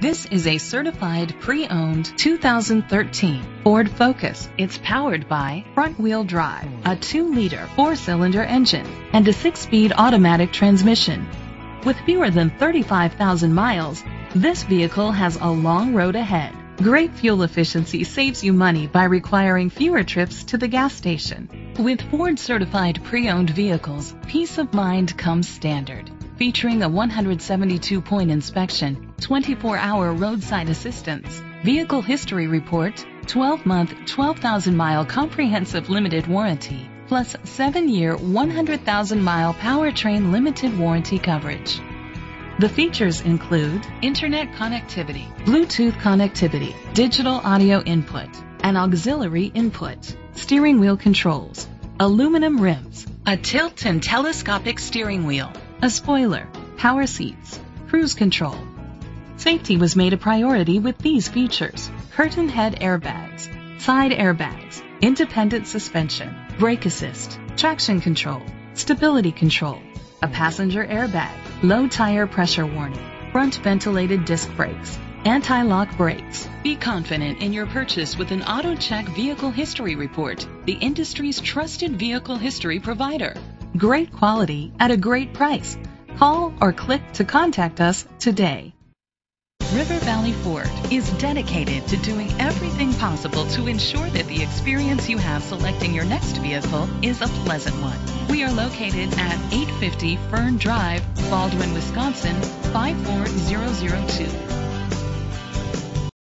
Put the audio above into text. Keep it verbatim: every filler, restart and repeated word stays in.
This is a certified pre-owned two thousand thirteen Ford Focus. It's powered by front-wheel drive, a two liter four cylinder engine, and a six speed automatic transmission. With fewer than thirty-five thousand miles, this vehicle has a long road ahead. Great fuel efficiency saves you money by requiring fewer trips to the gas station. With Ford certified pre-owned vehicles, peace of mind comes standard. Featuring a one hundred seventy-two point inspection, twenty-four hour roadside assistance, vehicle history report, twelve month, twelve thousand mile comprehensive limited warranty, plus seven year, one hundred thousand mile powertrain limited warranty coverage. The features include internet connectivity, Bluetooth connectivity, digital audio input, an auxiliary input, steering wheel controls, aluminum rims, a tilt and telescopic steering wheel, a spoiler, power seats, cruise control. Safety was made a priority with these features: curtain head airbags, side airbags, independent suspension, brake assist, traction control, stability control, a passenger airbag, low tire pressure warning, front ventilated disc brakes, anti-lock brakes. Be confident in your purchase with an AutoCheck Vehicle History Report, the industry's trusted vehicle history provider. Great quality at a great price. Call or click to contact us today. River Valley Ford is dedicated to doing everything possible to ensure that the experience you have selecting your next vehicle is a pleasant one. We are located at eight fifty Fern Drive, Baldwin, Wisconsin, five four zero zero two.